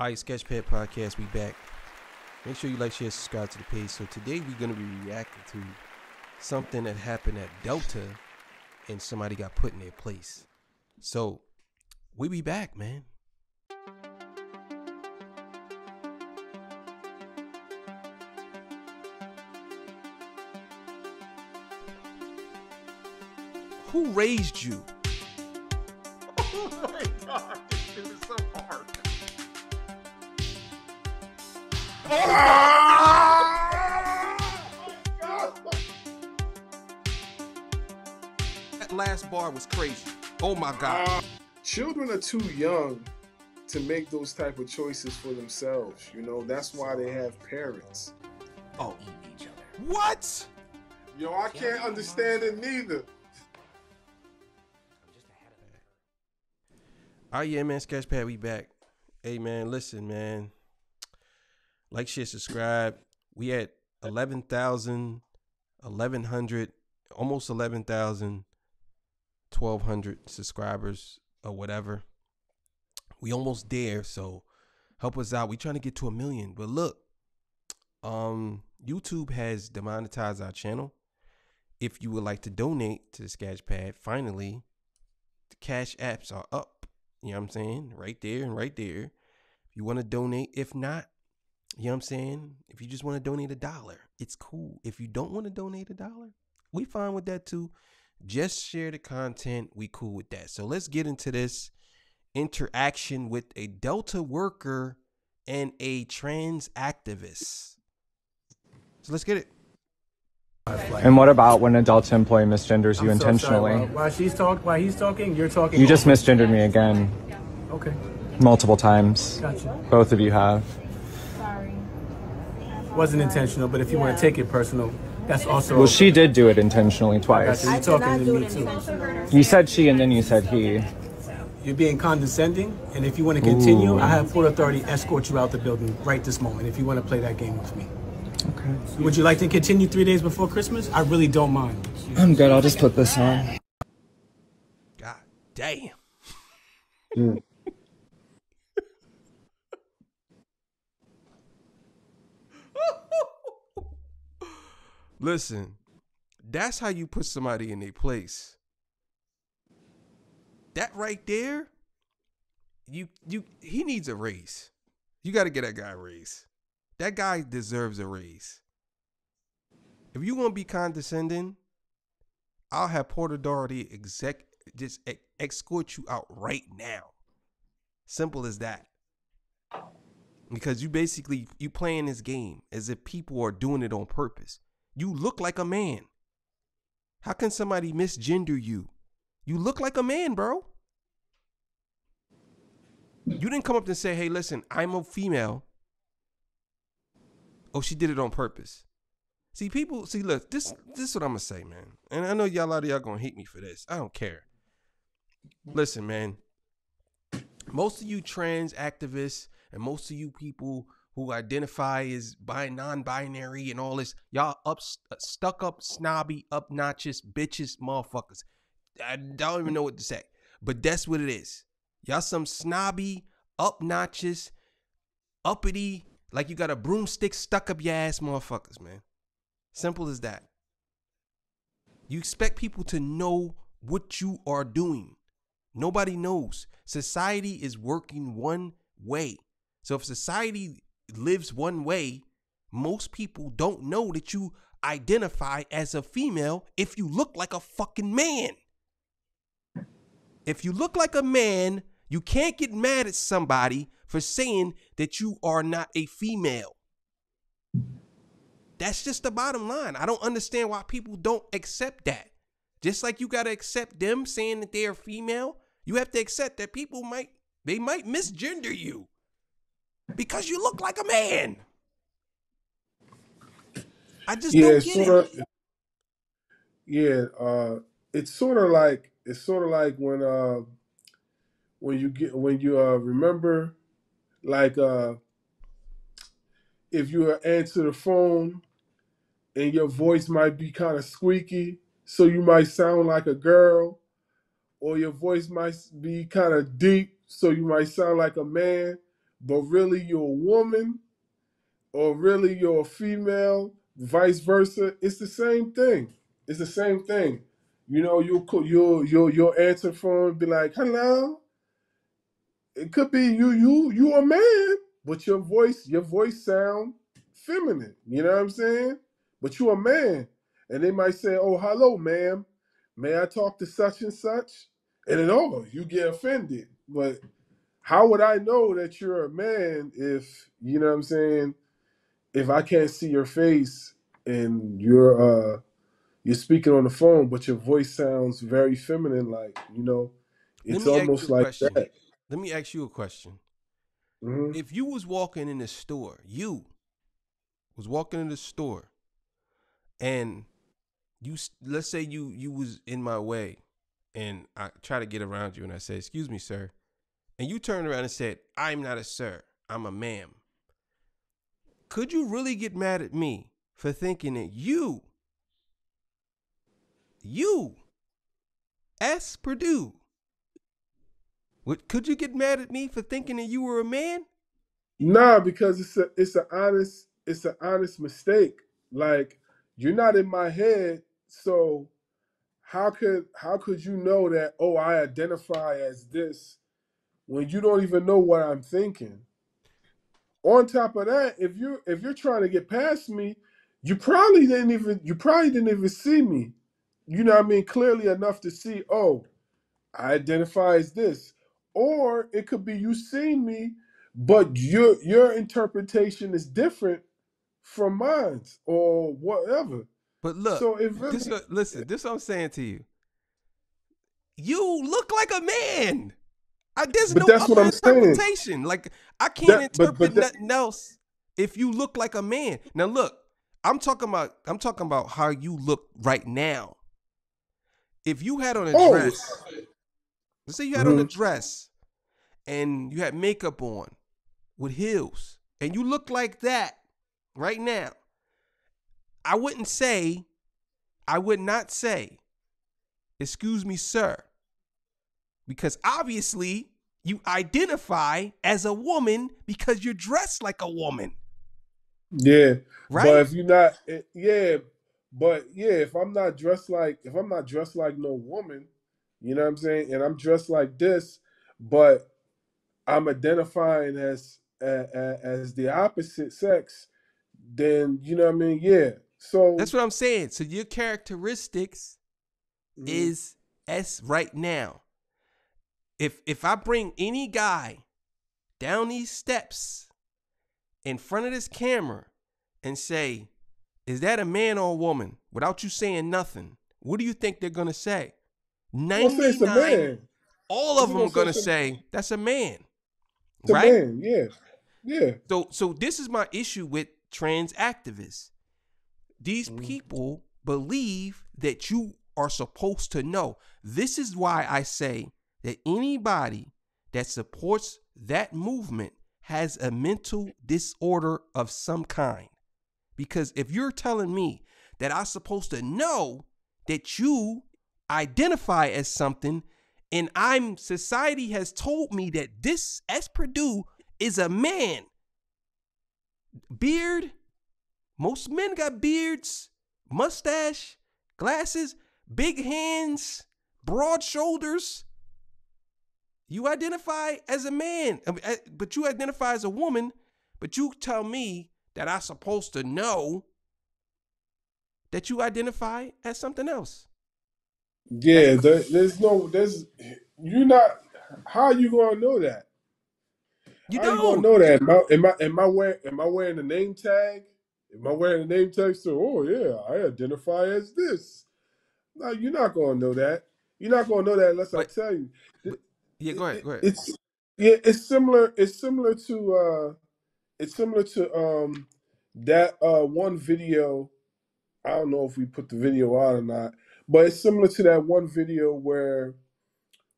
Alright, Sketch Pad Podcast, we back. Make sure you like, share, subscribe to the page. So today we're going to be reacting to something that happened at Delta and somebody got put in their place. So, we be back, man. Who raised you? Oh my God, this shit is so hard. That last bar was crazy. Oh my God. Children are too young to make those type of choices for themselves. You know, that's why they have parents. Oh, each other. What? Yo, I can't understand it neither. Oh yeah, man, Sketchpad, we back. Hey man, listen, man. Like, share, subscribe. We at 11,100, almost 11,000, 1,200 subscribers or whatever. We almost there, so help us out. We trying to get to 1 million, but look, YouTube has demonetized our channel. If you would like to donate to the Sketchpad, finally, the cash apps are up. You know what I'm saying? Right there and right there. If you want to donate, if not, you know what I'm saying? If you just want to donate $1, it's cool. If you don't want to donate $1, we fine with that too. Just share the content. We cool with that. So let's get into this interaction with a Delta worker and a trans activist. So let's get it. And what about when a Delta employee misgenders you intentionally? Sorry, while he's talking, you're talking. You just misgendered me again. Okay. Multiple times. Gotcha. Both of you have. Wasn't intentional, but if you want to take it personal, that's also. Well, okay. She did do it intentionally twice. I did not do it intentionally. You said she, and then you said he. You're being condescending, and if you want to continue, I have full authority escort you out the building right this moment. If you want to play that game with me, okay. Would you like to continue 3 days before Christmas? I really don't mind. I'm good. I'll just put this on. God damn. Mm. Listen, that's how you put somebody in their place. That right there, he needs a raise. You got to get that guy a raise. That guy deserves a raise. If you're going to be condescending, I'll have Porter Doherty just escort you out right now. Simple as that. Because you playing this game as if people are doing it on purpose. You look like a man. How can somebody misgender you? You look like a man, bro. You didn't come up and say, hey, listen, I'm a female. Oh, she did it on purpose. See, look, this is what I'm going to say, man. And I know y'all, a lot of y'all going to hate me for this. I don't care. Listen, man. Most of you trans activists and most of you people who identify as non-binary and all this, y'all stuck up, snobby, obnoxious, bitches, motherfuckers. I don't even know what to say, but that's what it is. Y'all some snobby, obnoxious, uppity, like you got a broomstick stuck up your ass motherfuckers, man. Simple as that. You expect people to know what you are doing. Nobody knows. Society is working one way. So if society lives one way, most people don't know that you identify as a female if you look like a fucking man. If you look like a man, you can't get mad at somebody for saying that you are not a female. That's just the bottom line. I don't understand why people don't accept that. Just like you got to accept them saying that they are female, you have to accept that people might misgender you. Because you look like a man. I just don't get it. Yeah, it's sort of like when you remember, like if you answer the phone and your voice might be kind of squeaky, so you might sound like a girl, or your voice might be kind of deep, so you might sound like a man. but really you're a woman, or really you're a female, vice versa. It's the same thing. It's the same thing. You know, your answer phone be like, hello. It could be you a man, but your voice sound feminine. You know what I'm saying? But you a man. And they might say, oh, hello, ma'am. May I talk to such and such? And then, oh, you get offended. But how would I know that you're a man if, you know what I'm saying, if I can't see your face and you're speaking on the phone, but your voice sounds very feminine, like, you know, it's almost like that. Let me ask you a question. Mm-hmm. If you was walking in the store, and you, let's say you was in my way and I try to get around you and I say, excuse me, sir. And you turned around and said, I'm not a sir, I'm a ma'am. Could you really get mad at me for thinking that you, S. Purdue, could you get mad at me for thinking that you were a man? Nah, because it's an honest mistake. Like, you're not in my head, so how could you know that? Oh, I identify as this when you don't even know what I'm thinking. On top of that, if you're trying to get past me, you probably didn't even see me. You know what I mean? Clearly enough to see, oh, I identify as this. Or it could be you seen me, but your interpretation is different from mine or whatever. But look, so really, this is what I'm saying to you. You look like a man. There's no other interpretation. Like, I can't interpret nothing else if you look like a man. Now look, I'm talking about how you look right now. If you had on a dress, let's say you had on a dress and you had makeup on with heels and you look like that right now, I would not say, excuse me, sir, because obviously you identify as a woman because you're dressed like a woman. Yeah. Right. But if you're not, if I'm not dressed like no woman, you know what I'm saying? And I'm dressed like this, but I'm identifying as the opposite sex, then, you know what I mean? Yeah. So that's what I'm saying. So your characteristics is S right now. If I bring any guy down these steps in front of this camera and say, is that a man or a woman? Without you saying nothing, what do you think they're going to say? 99, all of them are going to say, that's a man. Right? A man. Yeah. Yeah. So this is my issue with trans activists. These people believe that you are supposed to know. This is why I say that anybody that supports that movement has a mental disorder of some kind. Because if you're telling me that I'm supposed to know that you identify as something, and society has told me that this S. Purdue is a man. Beard, most men got beards, mustache, glasses, big hands, broad shoulders. You identify as a man, but you identify as a woman, but you tell me that I'm supposed to know that you identify as something else. Yeah, how are you gonna know that? You don't know that. Am I wearing a name tag? Am I wearing a name tag? So, oh yeah, I identify as this. No, you're not gonna know that. You're not gonna know that unless I tell you. Yeah, go ahead. It's similar to that one video. I don't know if we put the video out or not, but it's similar to that one video where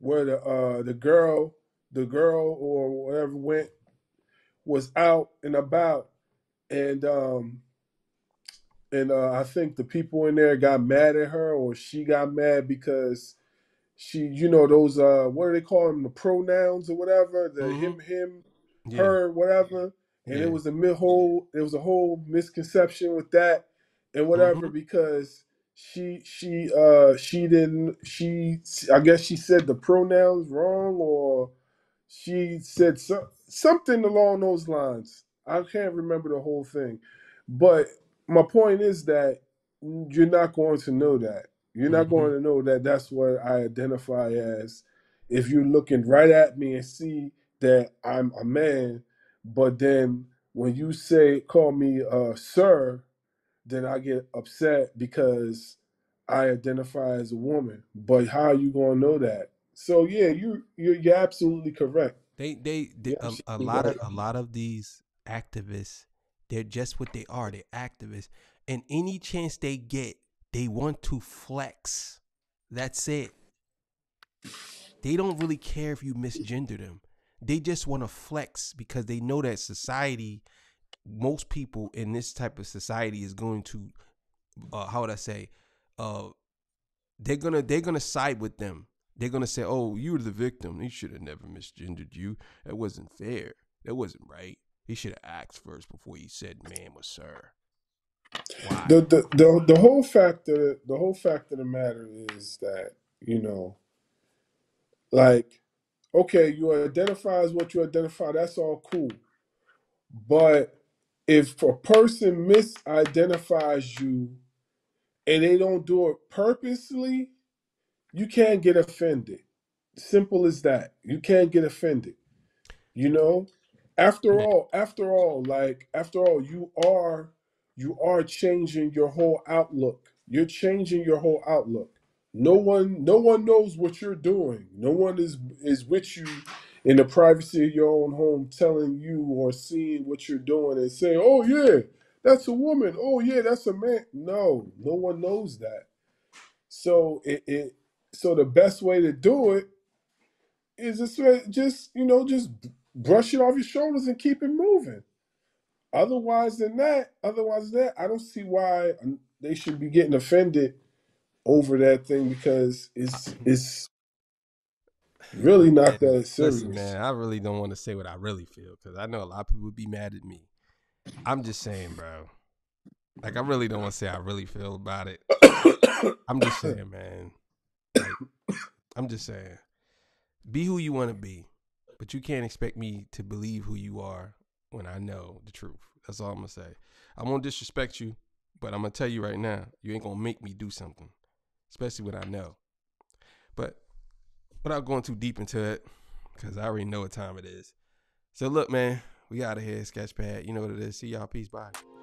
the girl or whatever was out and about, and I think the people in there got mad at her, or she got mad because she, you know, those what do they call them, the pronouns or whatever, the him, her, whatever. And it was a whole misconception with that and whatever, because she I guess she said the pronouns wrong, or she said something along those lines. I can't remember the whole thing, but my point is that you're not going to know that. You're not going to know that that's what I identify as. If you're looking right at me and see that I'm a man, but then when you call me sir, then I get upset because I identify as a woman. But how are you going to know that? So yeah, you're absolutely correct. They a lot of these activists, they're just what they are. They're activists, and any chance they get, they want to flex. That's it. They don't really care if you misgender them. They just want to flex because they know that society, most people in this type of society is going to, they're gonna side with them. They're gonna say, "Oh, you were the victim. He should have never misgendered you. That wasn't fair. That wasn't right. He should have asked first before he said, 'Ma'am' or 'Sir.'" Why? The whole fact of the matter is that, you know, like, okay, you identify as what you identify, that's all cool. But if a person misidentifies you and they don't do it purposely, you can't get offended. Simple as that. You can't get offended. You know? After all, you are changing your whole outlook. You're changing your whole outlook. No one knows what you're doing. No one is with you in the privacy of your own home telling you or seeing what you're doing and saying, "Oh yeah, that's a woman. Oh yeah, that's a man." No, no one knows that. So so the best way to do it is just brush it off your shoulders and keep it moving. Otherwise than that, I don't see why they should be getting offended over that thing, because it's really not that serious. Listen, man, I really don't want to say what I really feel, because I know a lot of people would be mad at me. I'm just saying, bro. Like, I really don't want to say I really feel about it. I'm just saying, man. Like, I'm just saying. Be who you want to be, but you can't expect me to believe who you are when I know the truth. That's all I'm going to say. I won't disrespect you, but I'm going to tell you right now, you ain't going to make me do something. Especially when I know. But without going too deep into it, because I already know what time it is. So look, man, we out of here, Sketchpad. You know what it is. See y'all. Peace. Bye.